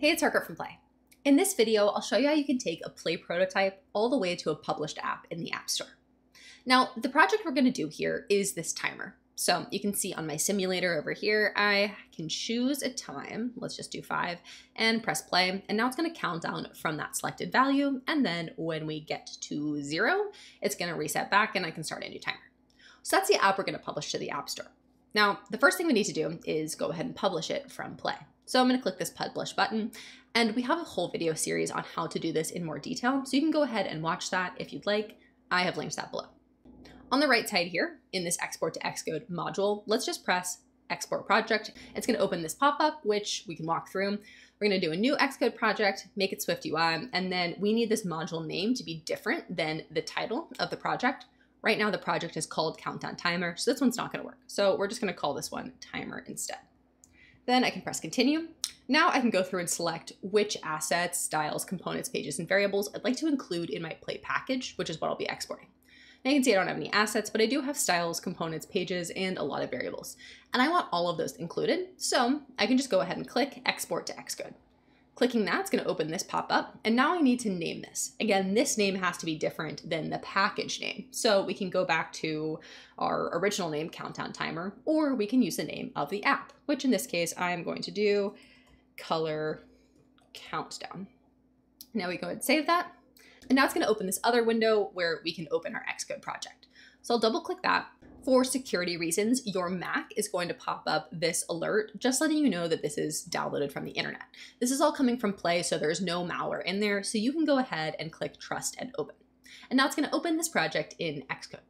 Hey, it's Harker from Play. In this video, I'll show you how you can take a Play prototype all the way to a published app in the App Store. Now, the project we're going to do here is this timer. So you can see on my simulator over here, I can choose a time, let's just do 5, and press play. And now it's going to count down from that selected value. And then when we get to 0, it's going to reset back and I can start a new timer. So that's the app we're going to publish to the App Store. Now, the first thing we need to do is go ahead and publish it from Play. So I'm going to click this publish button, and we have a whole video series on how to do this in more detail. So you can go ahead and watch that if you'd like. I have links that below. On the right side here, in this export to Xcode module, let's just press export project. It's going to open this pop-up, which we can walk through. We're going to do a new Xcode project, make it SwiftUI, and then we need this module name to be different than the title of the project. Right now, the project is called Countdown Timer, so this one's not going to work. So we're just going to call this one Timer instead. Then I can press continue. Now I can go through and select which assets, styles, components, pages, and variables I'd like to include in my Play package, which is what I'll be exporting. Now you can see I don't have any assets, but I do have styles, components, pages, and a lot of variables. And I want all of those included, so I can just go ahead and click Export to Xcode. Clicking that's going to open this pop-up, and now I need to name this. Again, this name has to be different than the package name, so we can go back to our original name, Countdown Timer, or we can use the name of the app, which in this case I'm going to do color countdown. Now we go ahead and save that, and now it's going to open this other window where we can open our Xcode project. So I'll double-click that. For security reasons, your Mac is going to pop up this alert, just letting you know that this is downloaded from the internet. This is all coming from Play, so there's no malware in there. So you can go ahead and click Trust and Open. And now it's going to open this project in Xcode.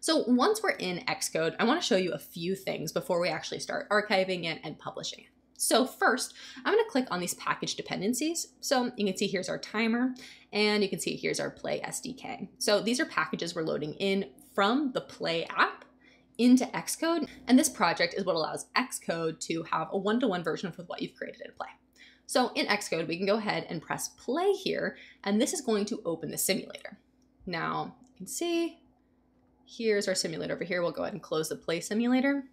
So once we're in Xcode, I want to show you a few things before we actually start archiving it and publishing it. So first, I'm going to click on these package dependencies. So you can see here's our timer, and you can see here's our Play SDK. So these are packages we're loading in from the Play app into Xcode, and this project is what allows Xcode to have a one-to-one version of what you've created in Play. So in Xcode, we can go ahead and press play here, and this is going to open the simulator. Now you can see here's our simulator over here. We'll go ahead and close the Play simulator.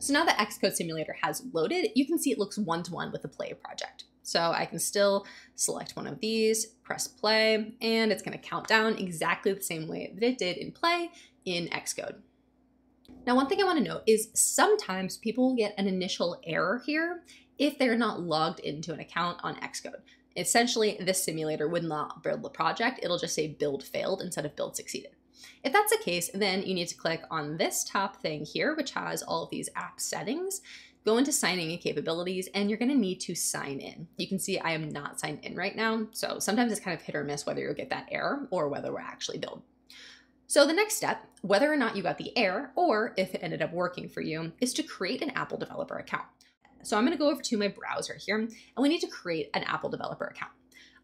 So now the Xcode simulator has loaded. You can see it looks one-to-one with the Play project. So I can still select one of these, press play, and it's going to count down exactly the same way that it did in Play in Xcode. Now, one thing I want to note is sometimes people get an initial error here if they're not logged into an account on Xcode. Essentially, this simulator would not build the project. It'll just say build failed instead of build succeeded. If that's the case, then you need to click on this top thing here, which has all of these app settings, go into signing in capabilities, and you're going to need to sign in. You can see I am not signed in right now. So sometimes it's kind of hit or miss whether you'll get that error or whether we're actually build. So the next step, whether or not you got the error or if it ended up working for you, is to create an Apple Developer account. So I'm going to go over to my browser here, and we need to create an Apple Developer account.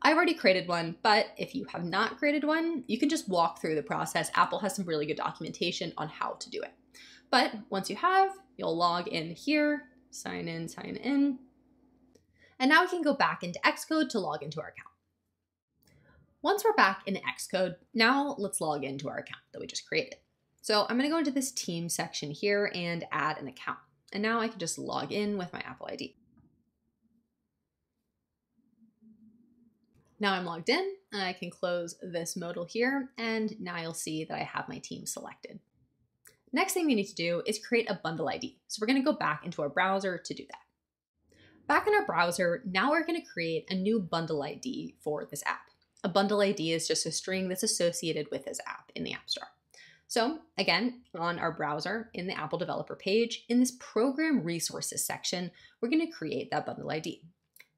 I've already created one, but if you have not created one, you can just walk through the process. Apple has some really good documentation on how to do it. But once you have, you'll log in here, sign in, and now we can go back into Xcode to log into our account. Once we're back in Xcode, now let's log into our account that we just created. So I'm going to go into this team section here and add an account. And now I can just log in with my Apple ID. Now I'm logged in, and I can close this modal here, and now you'll see that I have my team selected. Next thing we need to do is create a bundle ID. So we're going to go back into our browser to do that. Back in our browser, now we're going to create a new bundle ID for this app. A bundle ID is just a string that's associated with this app in the App Store. So again, on our browser, in the Apple Developer page, in this Program Resources section, we're going to create that bundle ID.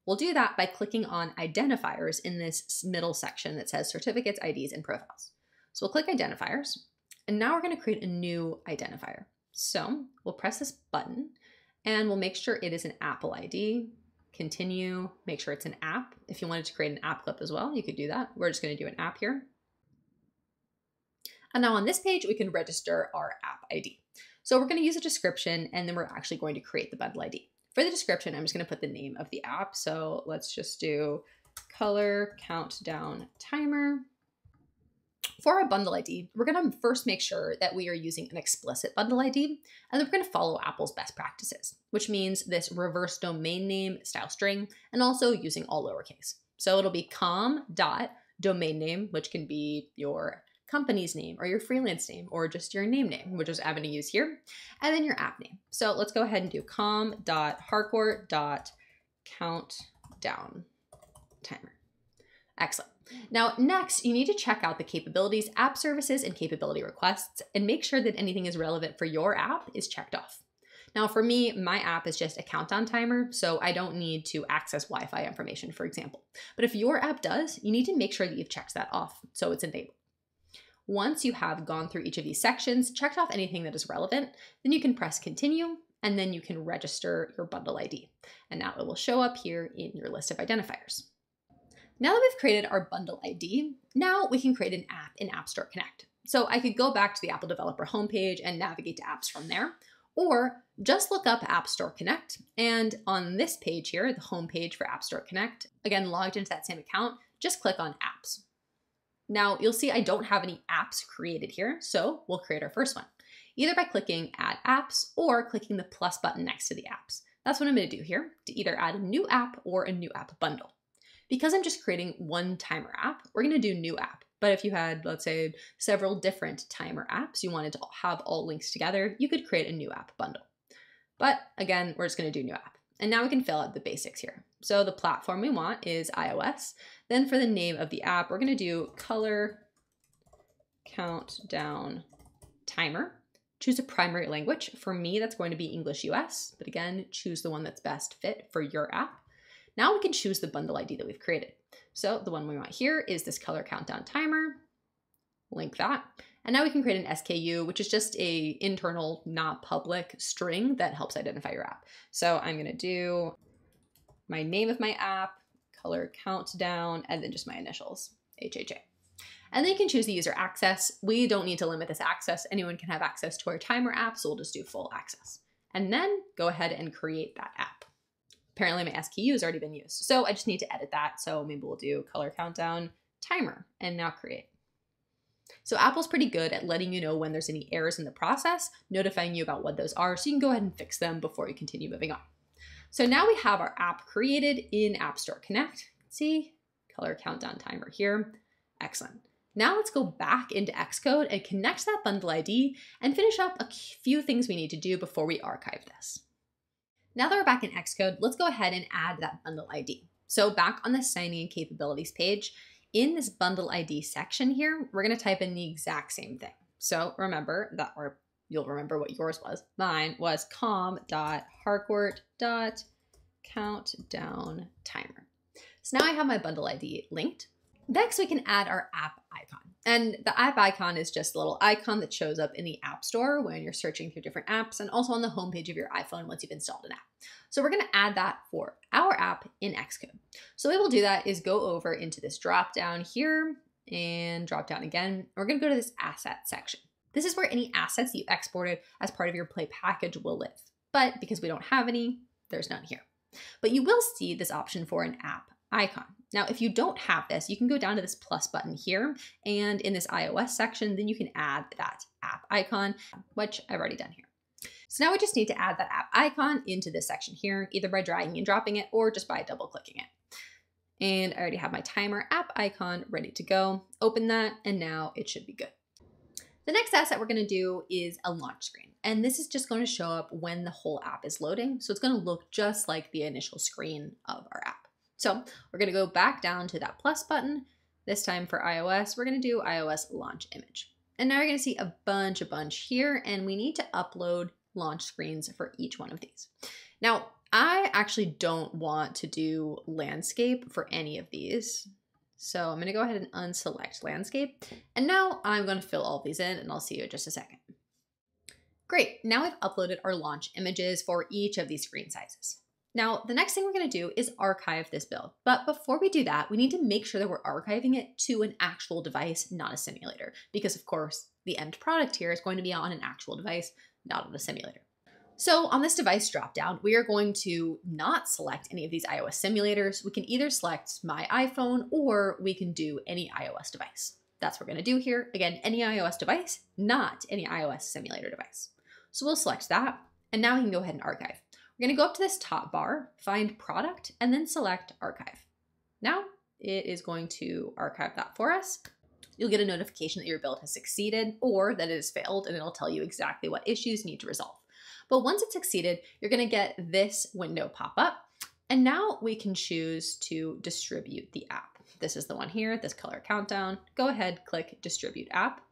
We'll do that by clicking on Identifiers in this middle section that says Certificates, IDs, and Profiles. So we'll click Identifiers, and now we're going to create a new identifier. So we'll press this button, and we'll make sure it is an Apple ID. Continue, make sure it's an app. If you wanted to create an app clip as well, you could do that. We're just going to do an app here. And now on this page, we can register our app ID. So we're going to use a description, and then we're actually going to create the bundle ID. For the description, I'm just going to put the name of the app. So let's just do color countdown timer. For our bundle ID, we're going to first make sure that we are using an explicit bundle ID, and then we're going to follow Apple's best practices, which means this reverse domain name style string, and also using all lowercase. So it'll be com.domain name, which can be your company's name or your freelance name or just your name, which is I'm going to use here, and then your app name. So let's go ahead and do com.harker.countdown timer. Excellent. Now, next, you need to check out the capabilities, app services, and capability requests, and make sure that anything is relevant for your app is checked off. Now, for me, my app is just a countdown timer, so I don't need to access Wi-Fi information, for example. But if your app does, you need to make sure that you've checked that off, so it's enabled. Once you have gone through each of these sections, checked off anything that is relevant, then you can press continue, and then you can register your bundle ID. And now it will show up here in your list of identifiers. Now that we've created our bundle ID, now we can create an app in App Store Connect. So I could go back to the Apple Developer homepage and navigate to apps from there, or just look up App Store Connect. And on this page here, the homepage for App Store Connect, again, logged into that same account, just click on apps. Now you'll see I don't have any apps created here, so we'll create our first one, either by clicking add apps or clicking the plus button next to the apps. That's what I'm gonna do here, to either add a new app or a new app bundle. Because I'm just creating one timer app, we're gonna do new app. But if you had, let's say, several different timer apps, you wanted to have all links together, you could create a new app bundle. But again, we're just gonna do new app. And now we can fill out the basics here. So the platform we want is iOS. Then for the name of the app, we're gonna do color countdown timer. Choose a primary language. For me, that's going to be English US, but again, choose the one that's best fit for your app. Now we can choose the bundle ID that we've created. So the one we want here is this color countdown timer, link that. And now we can create an SKU, which is just a internal, not public string that helps identify your app. So I'm gonna do my name of my app, color countdown, and then just my initials, HHA. And then you can choose the user access. We don't need to limit this access. Anyone can have access to our timer app, so we'll just do full access. And then go ahead and create that app. Apparently my SKU has already been used. So I just need to edit that. So maybe we'll do color countdown timer and now create. So Apple's pretty good at letting you know when there's any errors in the process, notifying you about what those are. So you can go ahead and fix them before you continue moving on. So now we have our app created in App Store Connect. See, color countdown timer here. Excellent. Now let's go back into Xcode and connect that bundle ID and finish up a few things we need to do before we archive this. Now that we're back in Xcode, let's go ahead and add that bundle ID. So back on the signing and capabilities page, in this bundle ID section here, we're gonna type in the exact same thing. So remember that, or you'll remember what yours was. Mine was com.harcourt.countdown timer. So now I have my bundle ID linked. Next, we can add our app icon. And the app icon is just a little icon that shows up in the App Store when you're searching through different apps and also on the homepage of your iPhone once you've installed an app. So we're going to add that for our app in Xcode. So the way we'll do that is go over into this drop down here and drop down again. We're going to go to this asset section. This is where any assets that you exported as part of your Play package will live. But because we don't have any, there's none here. But you will see this option for an app icon. Now, if you don't have this, you can go down to this plus button here, and in this iOS section, then you can add that app icon, which I've already done here. So now we just need to add that app icon into this section here, either by dragging and dropping it or just by double clicking it. And I already have my timer app icon ready to go. Open that, and now it should be good. The next asset we're going to do is a launch screen. And this is just going to show up when the whole app is loading. So it's going to look just like the initial screen of our app. So we're gonna go back down to that plus button. This time for iOS, we're gonna do iOS launch image. And now you're gonna see a bunch here, and we need to upload launch screens for each one of these. Now, I actually don't want to do landscape for any of these. So I'm gonna go ahead and unselect landscape. And now I'm gonna fill all these in, and I'll see you in just a second. Great, now we've uploaded our launch images for each of these screen sizes. Now, the next thing we're going to do is archive this build. But before we do that, we need to make sure that we're archiving it to an actual device, not a simulator, because of course the end product here is going to be on an actual device, not on a simulator. So on this device dropdown, we are going to not select any of these iOS simulators. We can either select my iPhone or we can do any iOS device. That's what we're going to do here. Again, any iOS device, not any iOS simulator device. So we'll select that. And now we can go ahead and archive. We're going to go up to this top bar, find product, and then select archive. Now it is going to archive that for us. You'll get a notification that your build has succeeded or that it has failed, and it'll tell you exactly what issues need to resolve. But once it's succeeded, you're going to get this window pop up. And now we can choose to distribute the app. This is the one here, this color countdown. Go ahead, click distribute app.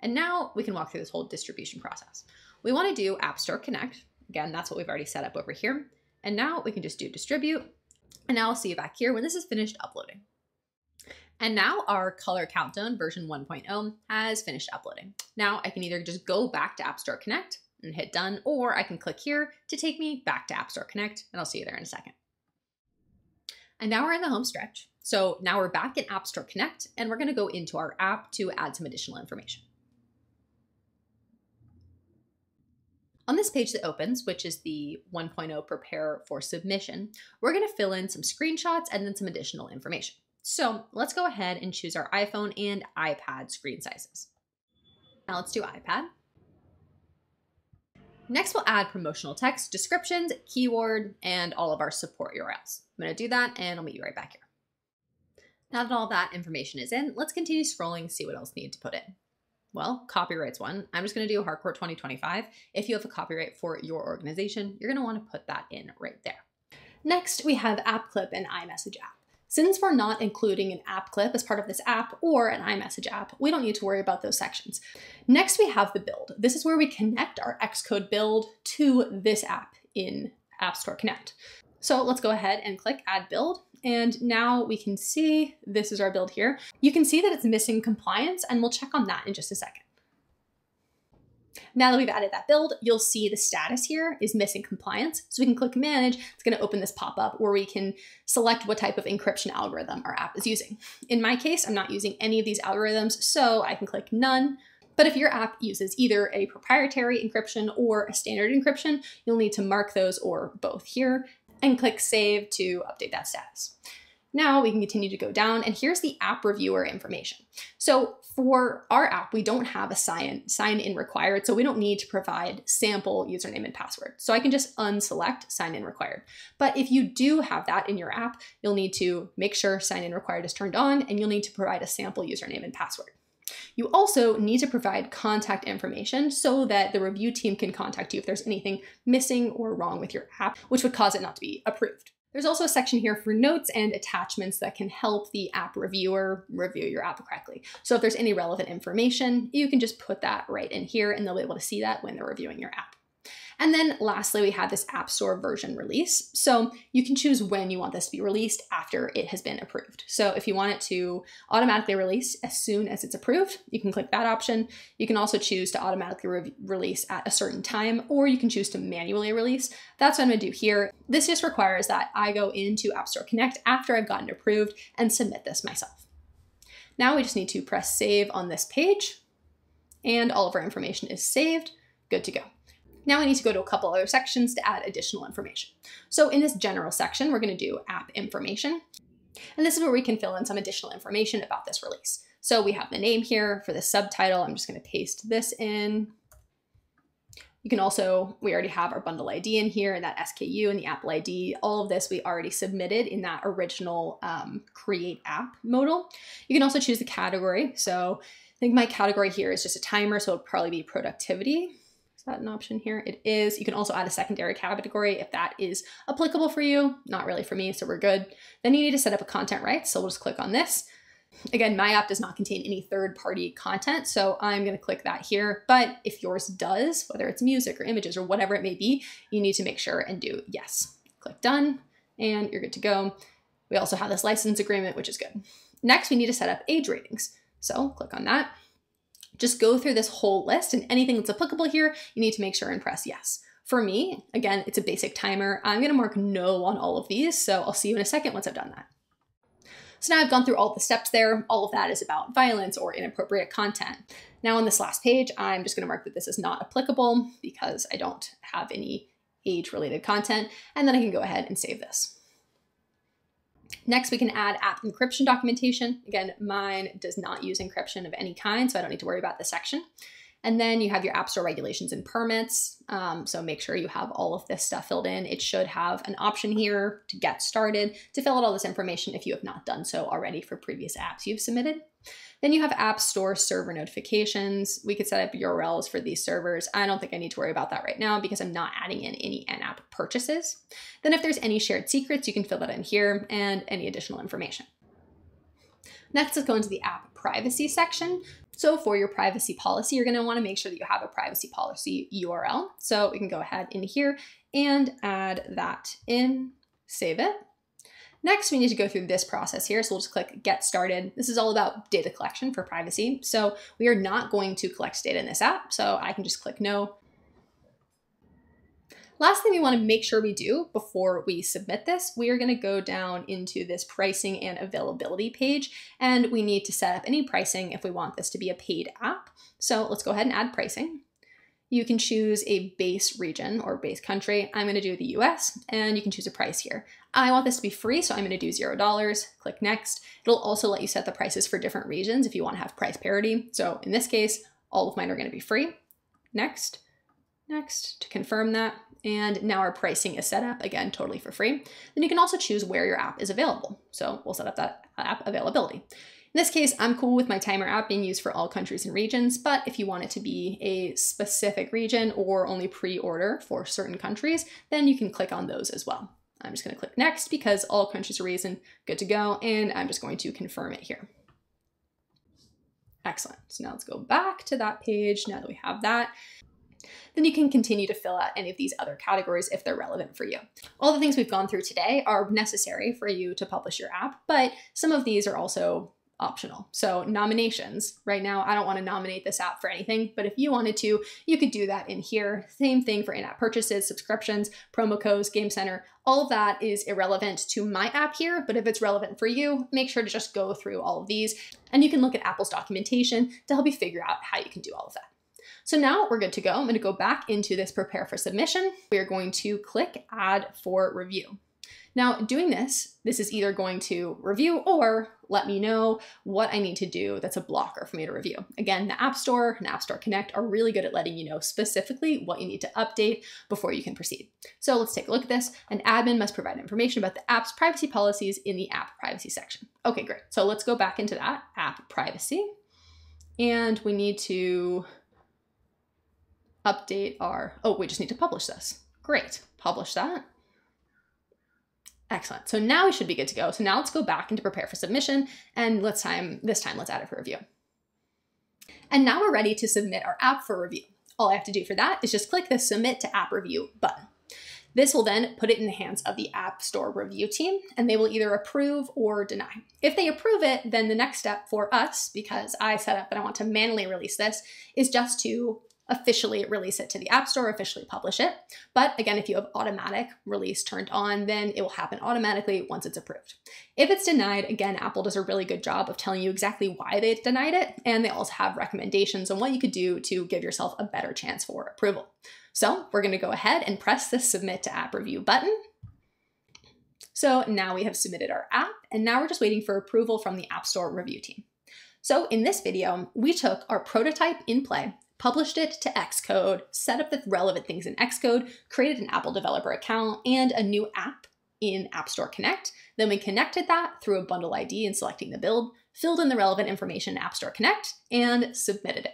And now we can walk through this whole distribution process. We want to do App Store Connect. Again, that's what we've already set up over here. And now we can just do distribute. And now I'll see you back here when this is finished uploading. And now our color countdown version 1.0 has finished uploading. Now I can either just go back to App Store Connect and hit done, or I can click here to take me back to App Store Connect, and I'll see you there in a second. And now we're in the home stretch. So now we're back in App Store Connect, and we're gonna go into our app to add some additional information. On this page that opens, which is the 1.0 prepare for submission, we're gonna fill in some screenshots and then some additional information. So let's go ahead and choose our iPhone and iPad screen sizes. Now let's do iPad. Next, we'll add promotional text, descriptions, keyword, and all of our support URLs. I'm gonna do that and I'll meet you right back here. Now that all that information is in, let's continue scrolling, see what else we need to put in. Well, copyrights one, I'm just gonna do Harker 2025. If you have a copyright for your organization, you're gonna wanna put that in right there. Next, we have app clip and iMessage app. Since we're not including an app clip as part of this app or an iMessage app, we don't need to worry about those sections. Next, we have the build. This is where we connect our Xcode build to this app in App Store Connect. So let's go ahead and click add build. And now we can see this is our build here. You can see that it's missing compliance, and we'll check on that in just a second. Now that we've added that build, you'll see the status here is missing compliance. So we can click manage. It's going to open this pop-up where we can select what type of encryption algorithm our app is using. In my case, I'm not using any of these algorithms, so I can click none. But if your app uses either a proprietary encryption or a standard encryption, you'll need to mark those or both here and click save to update that status. Now we can continue to go down, and here's the app reviewer information. So for our app, we don't have a sign in required, so we don't need to provide sample username and password. So I can just unselect sign in required. But if you do have that in your app, you'll need to make sure sign in required is turned on, and you'll need to provide a sample username and password. You also need to provide contact information so that the review team can contact you if there's anything missing or wrong with your app, which would cause it not to be approved. There's also a section here for notes and attachments that can help the app reviewer review your app correctly. So if there's any relevant information, you can just put that right in here and they'll be able to see that when they're reviewing your app. And then lastly, we have this App Store version release. So you can choose when you want this to be released after it has been approved. So if you want it to automatically release as soon as it's approved, you can click that option. You can also choose to automatically release at a certain time, or you can choose to manually release. That's what I'm gonna do here. This just requires that I go into App Store Connect after I've gotten approved and submit this myself. Now we just need to press save on this page, and all of our information is saved, good to go. Now we need to go to a couple other sections to add additional information. So in this general section, we're going to do app information. And this is where we can fill in some additional information about this release. So we have the name here for the subtitle. I'm just going to paste this in. You can also, we already have our bundle ID in here and that SKU and the Apple ID. All of this we already submitted in that original create app modal. You can also choose the category. So I think my category here is just a timer, so it'll probably be productivity. Is that an option here? It is. You can also add a secondary category if that is applicable for you. Not really for me, so we're good. Then you need to set up a content right, so we'll just click on this. Again, my app does not contain any third-party content, so I'm going to click that here. But if yours does, whether it's music or images or whatever it may be, you need to make sure and do yes. Click done, and you're good to go. We also have this license agreement, which is good. Next, we need to set up age ratings. So click on that. Just go through this whole list, and anything that's applicable here, you need to make sure and press yes. For me, again, it's a basic timer. I'm gonna mark no on all of these, so I'll see you in a second once I've done that. So now I've gone through all the steps there. All of that is about violence or inappropriate content. Now on this last page, I'm just gonna mark that this is not applicable because I don't have any age-related content, and then I can go ahead and save this. Next, we can add app encryption documentation. Again, mine does not use encryption of any kind, so I don't need to worry about this section. And then you have your App Store regulations and permits. So make sure you have all of this stuff filled in. It should have an option here to get started, to fill out all this information if you have not done so already for previous apps you've submitted. Then you have App Store server notifications. We could set up URLs for these servers. I don't think I need to worry about that right now because I'm not adding in any in-app purchases. Then if there's any shared secrets, you can fill that in here and any additional information. Next, let's go into the app privacy section. So for your privacy policy, you're going to want to make sure that you have a privacy policy URL. So we can go ahead in here and add that in, save it. Next, we need to go through this process here. So we'll just click Get Started. This is all about data collection for privacy. So we are not going to collect data in this app. So I can just click No. Last thing we want to make sure we do before we submit this, we are going to go down into this pricing and availability page, and we need to set up any pricing if we want this to be a paid app. So let's go ahead and add pricing. You can choose a base region or base country. I'm going to do the US, and you can choose a price here. I want this to be free, so I'm going to do $0. Click Next. It'll also let you set the prices for different regions if you want to have price parity. So in this case, all of mine are going to be free. Next. Next to confirm that. And now our pricing is set up, again, totally for free. Then you can also choose where your app is available. So we'll set up that app availability. In this case, I'm cool with my timer app being used for all countries and regions, but if you want it to be a specific region or only pre-order for certain countries, then you can click on those as well. I'm just gonna click Next because all countries are reason, good to go. And I'm just going to confirm it here. Excellent, so now let's go back to that page now that we have that. Then you can continue to fill out any of these other categories if they're relevant for you. All the things we've gone through today are necessary for you to publish your app, but some of these are also optional. So nominations, right now, I don't want to nominate this app for anything, but if you wanted to, you could do that in here. Same thing for in-app purchases, subscriptions, promo codes, Game Center, all of that is irrelevant to my app here, but if it's relevant for you, make sure to just go through all of these and you can look at Apple's documentation to help you figure out how you can do all of that. So now we're good to go. I'm going to go back into this prepare for submission. We are going to click add for review. Now doing this, this is either going to review or let me know what I need to do that's a blocker for me to review. Again, the App Store and App Store Connect are really good at letting you know specifically what you need to update before you can proceed. So let's take a look at this. An admin must provide information about the app's privacy policies in the app privacy section. Okay, great. So let's go back into that app privacy and we need to update our, oh, we just need to publish this. Great, publish that. Excellent, so now we should be good to go. So now let's go back into prepare for submission and this time let's add it for review. And now we're ready to submit our app for review. All I have to do for that is just click the submit to app review button. This will then put it in the hands of the App Store review team, and they will either approve or deny. If they approve it, then the next step for us, because I set up that I want to manually release this, is just to officially release it to the App Store, officially publish it. But again, if you have automatic release turned on, then it will happen automatically once it's approved. If it's denied, again, Apple does a really good job of telling you exactly why they denied it. And they also have recommendations on what you could do to give yourself a better chance for approval. So we're going to go ahead and press the submit to app review button. So now we have submitted our app, and now we're just waiting for approval from the App Store review team. So in this video, we took our prototype in Play, published it to Xcode, set up the relevant things in Xcode, created an Apple Developer account and a new app in App Store Connect. Then we connected that through a bundle ID and selecting the build, filled in the relevant information in App Store Connect, and submitted it.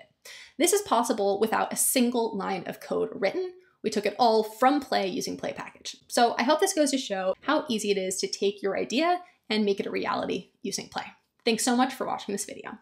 This is possible without a single line of code written. We took it all from Play using Play package. So I hope this goes to show how easy it is to take your idea and make it a reality using Play. Thanks so much for watching this video.